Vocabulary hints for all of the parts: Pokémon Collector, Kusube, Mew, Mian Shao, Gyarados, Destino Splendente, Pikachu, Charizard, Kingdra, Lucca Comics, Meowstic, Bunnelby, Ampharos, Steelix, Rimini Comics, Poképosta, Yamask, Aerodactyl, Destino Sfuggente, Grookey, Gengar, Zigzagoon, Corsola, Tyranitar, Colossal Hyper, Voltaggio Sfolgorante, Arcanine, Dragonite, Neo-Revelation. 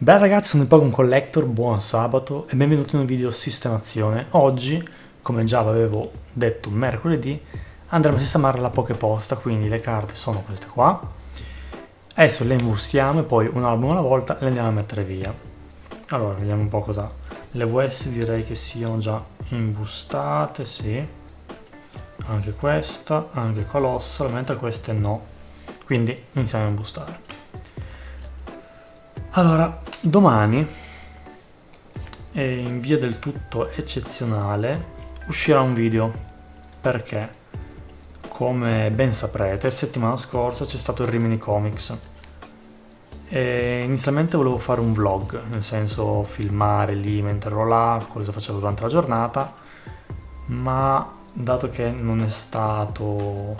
Bella ragazzi, sono il Pokémon Collector, buon sabato e benvenuti in un video sistemazione. Oggi, come già avevo detto mercoledì, andremo a sistemare la Poképosta, quindi le carte sono queste qua. Adesso le imbustiamo e poi un album alla volta le andiamo a mettere via. Allora, vediamo un po' cosa... Le VS direi che siano già imbustate, sì. Anche questa, anche Colossal, mentre queste no. Quindi iniziamo a imbustare. Allora, domani, in via del tutto eccezionale, uscirà un video, perché, come ben saprete, settimana scorsa c'è stato il Rimini Comics e inizialmente volevo fare un vlog, nel senso filmare lì mentre ero là, cosa facevo durante la giornata, ma dato che non è stato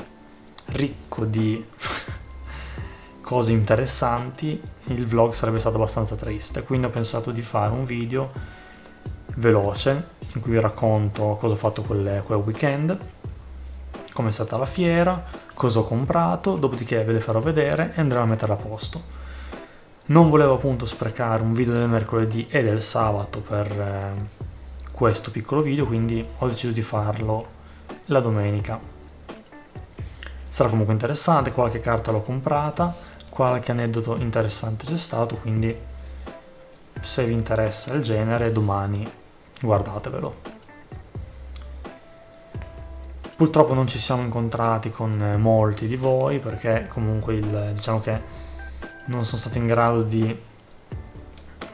ricco di cose interessanti, il vlog sarebbe stato abbastanza triste, quindi ho pensato di fare un video veloce in cui vi racconto cosa ho fatto quel weekend, come è stata la fiera, cosa ho comprato, dopodiché ve le farò vedere e andremo a metterla a posto. Non volevo appunto sprecare un video del mercoledì e del sabato per questo piccolo video, quindi ho deciso di farlo la domenica. Sarà comunque interessante, qualche carta l'ho comprata, qualche aneddoto interessante c'è stato, quindi se vi interessa il genere domani guardatevelo. Purtroppo non ci siamo incontrati con molti di voi perché comunque diciamo che non sono stato in grado di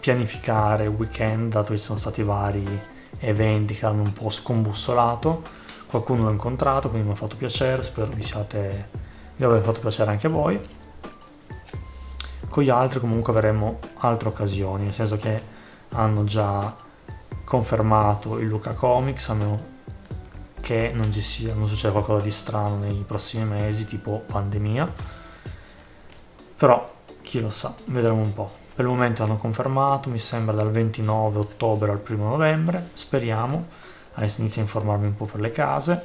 pianificare il weekend, dato che ci sono stati vari eventi che hanno un po' scombussolato. Qualcuno l'ho incontrato, quindi mi ha fatto piacere, spero vi abbia fatto piacere anche a voi. Con gli altri comunque avremo altre occasioni, nel senso che hanno già confermato il Lucca Comics, a meno che non succeda qualcosa di strano nei prossimi mesi, tipo pandemia, però chi lo sa, vedremo un po'. Per il momento hanno confermato, mi sembra dal 29 ottobre al 1 novembre, speriamo. Adesso inizio a informarmi un po' per le case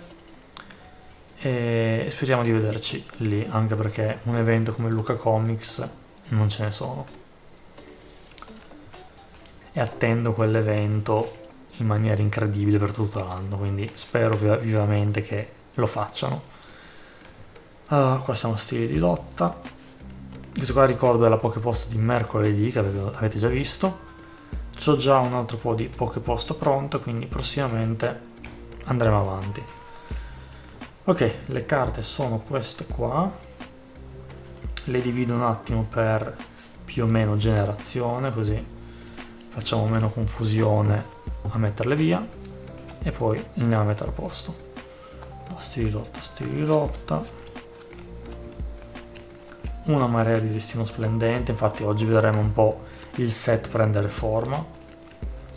e speriamo di vederci lì, anche perché un evento come il Lucca Comics non ce ne sono e attendo quell'evento in maniera incredibile per tutto l'anno, quindi spero vivamente che lo facciano. Qua siamo stili di lotta, questo qua ricordo è la Poképosta di mercoledì che avete già visto. C'ho già un altro po' di Poképosta pronto, quindi prossimamente andremo avanti. Ok, le carte sono queste qua. Le divido un attimo per più o meno generazione, così facciamo meno confusione a metterle via e poi andiamo a mettere a posto. Stili di lotta, una marea di Destino Splendente, infatti oggi vedremo un po' il set prendere forma,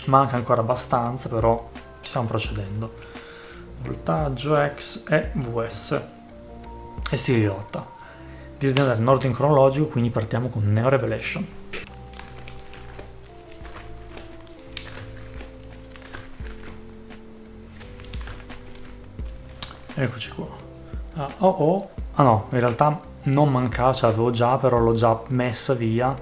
manca ancora abbastanza però stiamo procedendo. Voltaggio X e VS e stili di lotta. Di andare in ordine cronologico, quindi partiamo con Neo-Revelation. Eccoci qua. In realtà non mancava, ce l'avevo già, però l'ho già messa via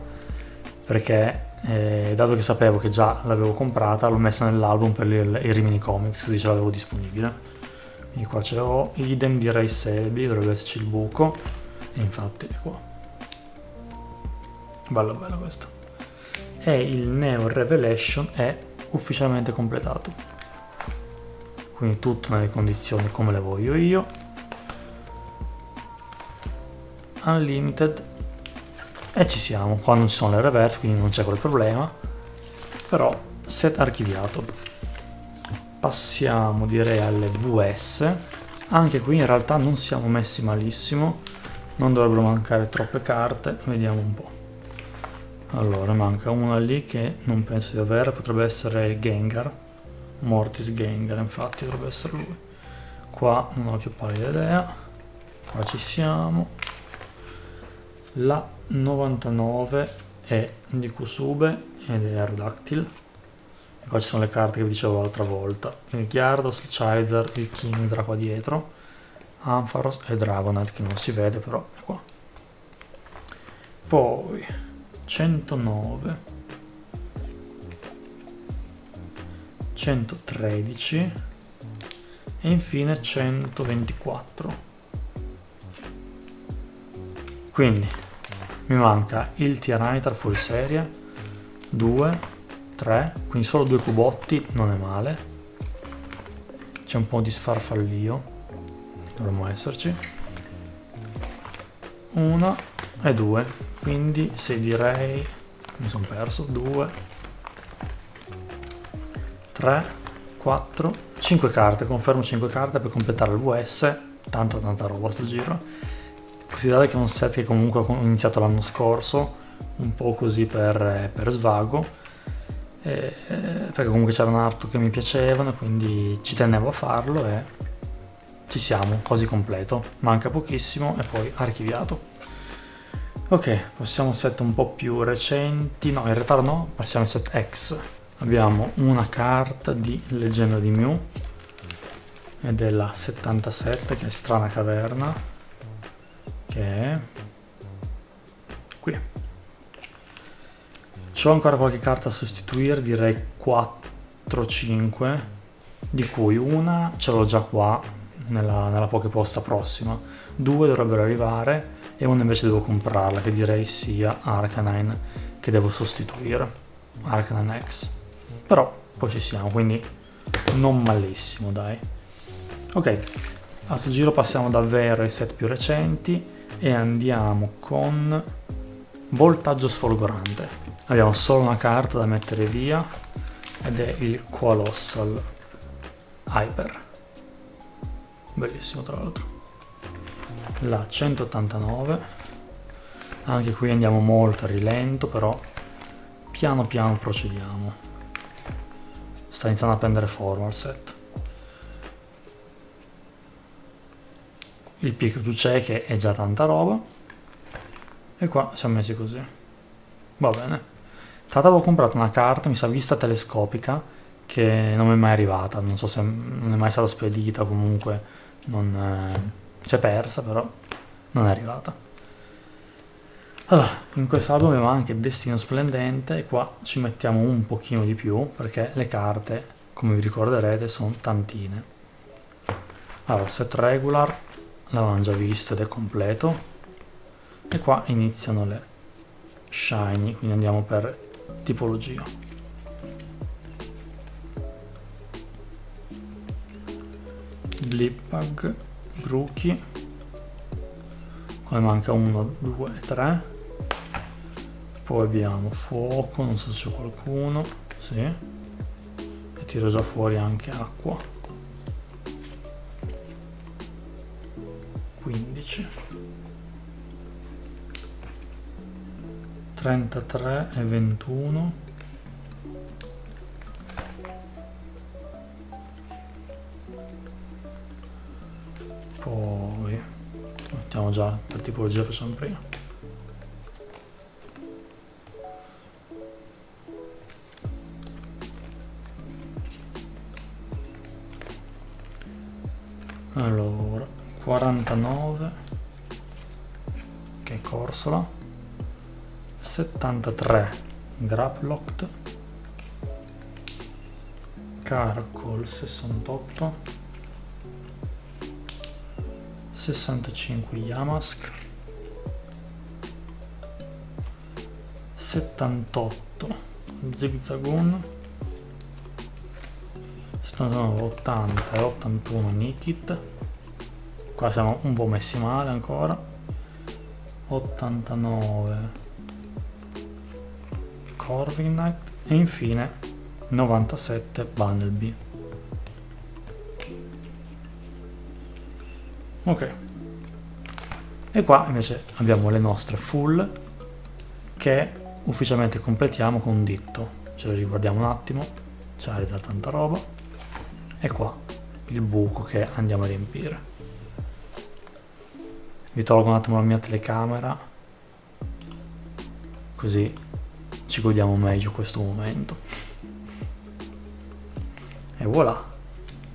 perché dato che sapevo che già l'avevo comprata, l'ho messa nell'album per i Rimini Comics, così ce l'avevo disponibile. Quindi qua ce l'avevo, idem direi Selby, dovrebbe esserci il buco. Infatti è qua, bella bella questa. E il Neo Revelation è ufficialmente completato, quindi tutto nelle condizioni come le voglio io. Unlimited e ci siamo, qua non ci sono le reverse quindi non c'è quel problema, però set archiviato. Passiamo direi alle VS, anche qui in realtà non siamo messi malissimo. Non dovrebbero mancare troppe carte, vediamo un po'. Allora, manca una lì che non penso di avere, potrebbe essere il Gengar, Mortis Gengar, infatti dovrebbe essere lui. Qua non ho più pallida idea, qua ci siamo. La 99 è di Kusube ed è Aerodactyl. E qua ci sono le carte che vi dicevo l'altra volta, il Gyarados, il Charizard, il Kingdra qua dietro. Ampharos e Dragonite che non si vede però è qua. Poi 109 113 e infine 124. Quindi mi manca il Tyranitar fuori serie, 2, 3, quindi solo 2 cubotti, non è male. C'è un po' di sfarfallio, dovremmo esserci. 1 e 2, quindi se direi, mi sono perso, 2, 3, 4, 5 carte, confermo 5 carte per completare il VS, tanta roba sto giro. Considerate che è un set che comunque ho iniziato l'anno scorso, un po' così per svago, perché comunque c'erano art che mi piacevano, quindi ci tenevo a farlo e ci siamo, quasi completo, manca pochissimo e poi archiviato. Ok, passiamo a set un po' più recenti, no in realtà no, passiamo ai set X. Abbiamo una carta di Leggenda di Mew ed è la 77, che è Strana Caverna, che è qui. C'ho ancora qualche carta da sostituire, direi 4-5, di cui una ce l'ho già qua nella Poképosta prossima, 2 dovrebbero arrivare e una invece devo comprarla, che direi sia Arcanine, che devo sostituire, Arcanine X. Però poi ci siamo, quindi non malissimo, dai. Ok, a sto giro passiamo davvero ai set più recenti e andiamo con Voltaggio Sfolgorante. Abbiamo solo una carta da mettere via ed è il Colossal Hyper, bellissimo tra l'altro, la 189. Anche qui andiamo molto a rilento, però piano piano procediamo. Sta iniziando a prendere forma il set. Il Pikachu c'è, che è già tanta roba. E qua siamo messi così. Va bene. Tra l'altro avevo comprato una carta, mi sa vista telescopica, che non mi è mai arrivata. Non so se non è mai stata spedita, comunque non si è persa, però non è arrivata. Allora, in questo album abbiamo anche Destino Splendente e qua ci mettiamo un pochino di più perché le carte, come vi ricorderete, sono tantine. Allora, set regular l'avevamo già visto ed è completo e qua iniziano le shiny, quindi andiamo per tipologia. Blipbug, Grookey, qua manca 1, 2 e 3. Poi abbiamo fuoco, non so se c'è qualcuno, sì, e tiro già fuori anche acqua, 15, 33 e 21, poi mettiamo già per tipologia, facciamo prima. Allora, 49, che è Corsola, 73, Graplocked, Caracol 68, 65, Yamask, 78, Zigzagoon, 80 e 81 Nikit, qua siamo un po' messi male ancora, 89 Corvin Knight e infine 97 Bunnelby. Ok, e qua invece abbiamo le nostre full che ufficialmente completiamo con un dito, ce le riguardiamo un attimo, c'è da tanta roba. E qua il buco che andiamo a riempire. Vi tolgo un attimo la mia telecamera, così ci godiamo meglio questo momento. E voilà,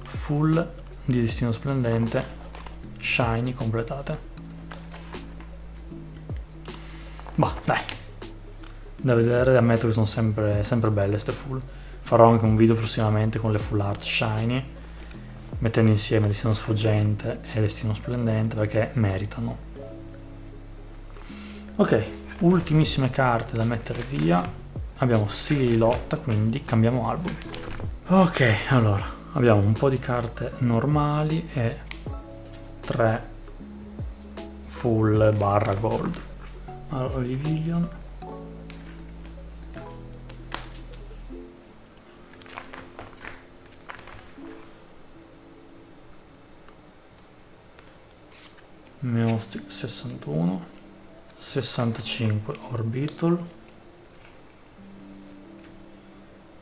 full di Destino Splendente, shiny completate. Ma dai, da vedere, ammetto che sono sempre belle ste full. farò anche un video prossimamente con le full art shiny, mettendo insieme Destino Sfuggente e Destino Splendente, perché meritano. Ok, ultimissime carte da mettere via. Abbiamo stili di lotta, quindi cambiamo album. Ok, allora abbiamo un po' di carte normali e 3 full barra gold. Allora, Oblivion, Meowstic 61, 65 Orbital,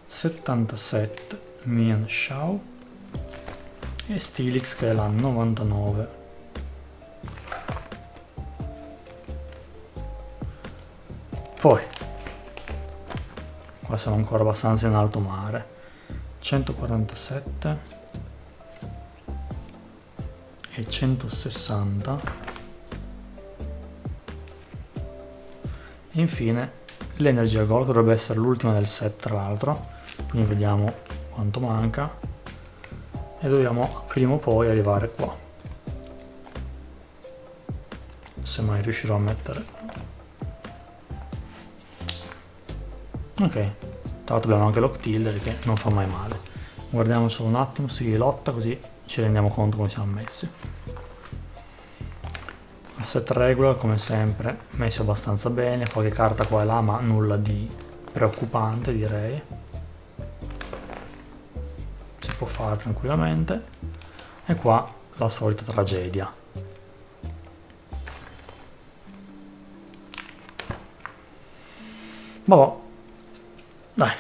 77 Mian Shao e Steelix, che è la 99. Poi qua siamo ancora abbastanza in alto mare, 147 e 160 e infine l'energia gold, dovrebbe essere l'ultima del set tra l'altro, quindi vediamo quanto manca e dobbiamo prima o poi arrivare qua, se mai riuscirò a mettere. Ok, tra l'altro abbiamo anche l'Octillery che non fa mai male. Guardiamo solo un attimo si lotta, così ci rendiamo conto come siamo messi. Set regular come sempre messi abbastanza bene, qualche carta qua e là ma nulla di preoccupante, direi si può fare tranquillamente. E qua la solita tragedia, vabbè dai.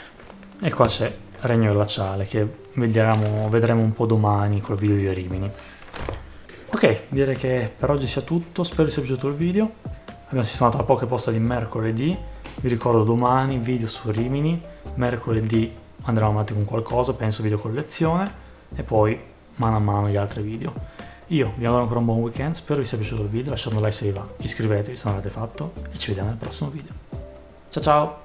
E qua c'è Regno Glaciale che vedremo un po' domani col video di Rimini. Ok, direi che per oggi sia tutto, spero sia piaciuto il video. Abbiamo sistemato la Poképosta di mercoledì, vi ricordo domani video su Rimini, mercoledì andremo avanti con qualcosa, penso video collezione e poi mano a mano gli altri video. Io vi auguro ancora un buon weekend, spero vi sia piaciuto il video, lasciate un like se vi va, iscrivetevi se non l'avete fatto e ci vediamo nel prossimo video. Ciao ciao!